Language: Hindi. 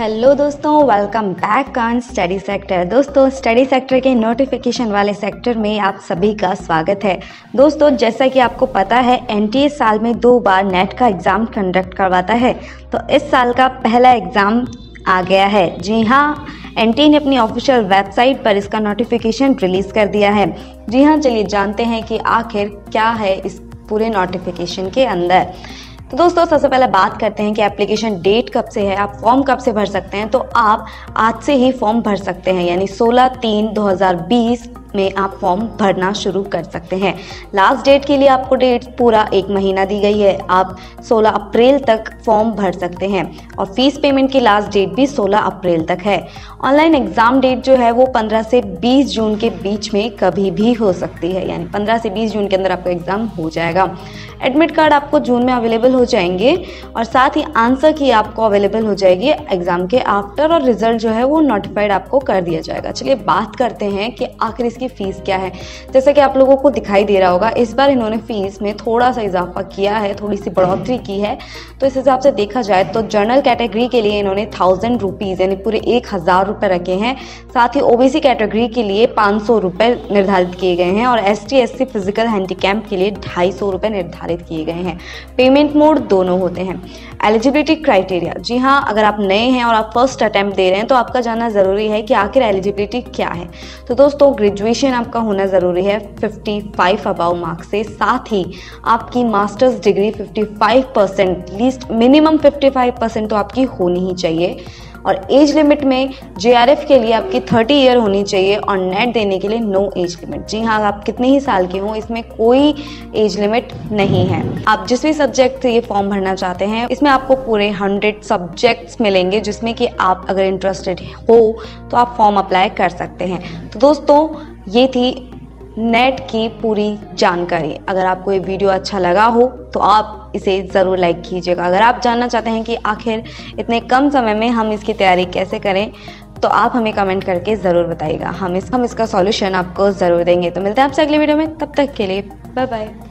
हेलो दोस्तों, welcome back on study sector. दोस्तों, स्टडी सेक्टर के नोटिफिकेशन वाले सेक्टर में आप सभी का स्वागत है। दोस्तों, जैसा कि आपको पता है, एनटीए साल में 2 बार नेट का एग्ज़ाम कंडक्ट करवाता है, तो इस साल का पहला एग्ज़ाम आ गया है। जी हाँ, एनटीए ने अपनी ऑफिशियल वेबसाइट पर इसका नोटिफिकेशन रिलीज़ कर दिया है। जी हाँ, चलिए जानते हैं कि आखिर क्या है इस पूरे नोटिफिकेशन के अंदर। तो दोस्तों, सबसे पहले बात करते हैं कि एप्लीकेशन डेट कब से है, आप फॉर्म कब से भर सकते हैं। तो आप आज से ही फॉर्म भर सकते हैं, यानी 16/3/2020 में आप फॉर्म भरना शुरू कर सकते हैं। लास्ट डेट के लिए आपको डेट पूरा 1 महीना दी गई है, आप 16 अप्रैल तक फॉर्म भर सकते हैं। और फीस पेमेंट की लास्ट डेट भी 16 अप्रैल तक है। ऑनलाइन एग्ज़ाम डेट जो है वो 15 से 20 जून के बीच में कभी भी हो सकती है, यानी 15 से 20 जून के अंदर आपका एग्ज़ाम हो जाएगा। एडमिट कार्ड आपको जून में अवेलेबल हो जाएंगे और साथ ही आंसर की आपको अवेलेबल हो जाएगी एग्ज़ाम के आफ्टर, और रिजल्ट जो है वो नोटिफाइड आपको कर दिया जाएगा। चलिए बात करते हैं कि आखिर की फीस क्या है। जैसा कि आप लोगों को दिखाई दे रहा होगा, इस बार इन्होंने फीस में थोड़ा सा इजाफा किया है, थोड़ी सी बढ़ोतरी की है। तो इस हिसाब से देखा जाए तो जनरल कैटेगरी के लिए इन्होंने 1000 रुपीज़ यानी पूरे 1000 रुपये रखे हैं। साथ ही ओबीसी कैटेगरी के लिए 500 रुपये निर्धारित किए गए हैं और ST SC फिजिकल हैंडीकैप के लिए 250 रुपये निर्धारित किए गए हैं। पेमेंट मोड दोनों होते हैं। एलिजिबिलिटी क्राइटेरिया, जी हाँ, अगर आप नए हैं और आप फर्स्ट अटैम्प्ट दे रहे हैं तो आपका जानना ज़रूरी है कि आखिर एलिजिबिलिटी क्या है। तो दोस्तों, ग्रेजुएशन आपका होना ज़रूरी है 55 अबाव मार्क्स से, साथ ही आपकी मास्टर्स डिग्री 55% लीस्ट मिनिमम 55% तो आपकी होनी ही चाहिए। और एज लिमिट में JRF के लिए आपकी 30 ईयर होनी चाहिए और नेट देने के लिए नो एज लिमिट। जी हाँ, आप कितने ही साल के हों, इसमें कोई एज लिमिट नहीं है। आप जिस भी सब्जेक्ट से ये फॉर्म भरना चाहते हैं, इसमें आपको पूरे 100 सब्जेक्ट्स मिलेंगे, जिसमें कि आप अगर इंटरेस्टेड हो तो आप फॉर्म अप्लाई कर सकते हैं। तो दोस्तों, ये थी नेट की पूरी जानकारी। अगर आपको ये वीडियो अच्छा लगा हो तो आप इसे ज़रूर लाइक कीजिएगा। अगर आप जानना चाहते हैं कि आखिर इतने कम समय में हम इसकी तैयारी कैसे करें, तो आप हमें कमेंट करके ज़रूर बताइएगा। हम इसका सॉल्यूशन आपको ज़रूर देंगे। तो मिलते हैं आपसे अगले वीडियो में, तब तक के लिए बाय बाय।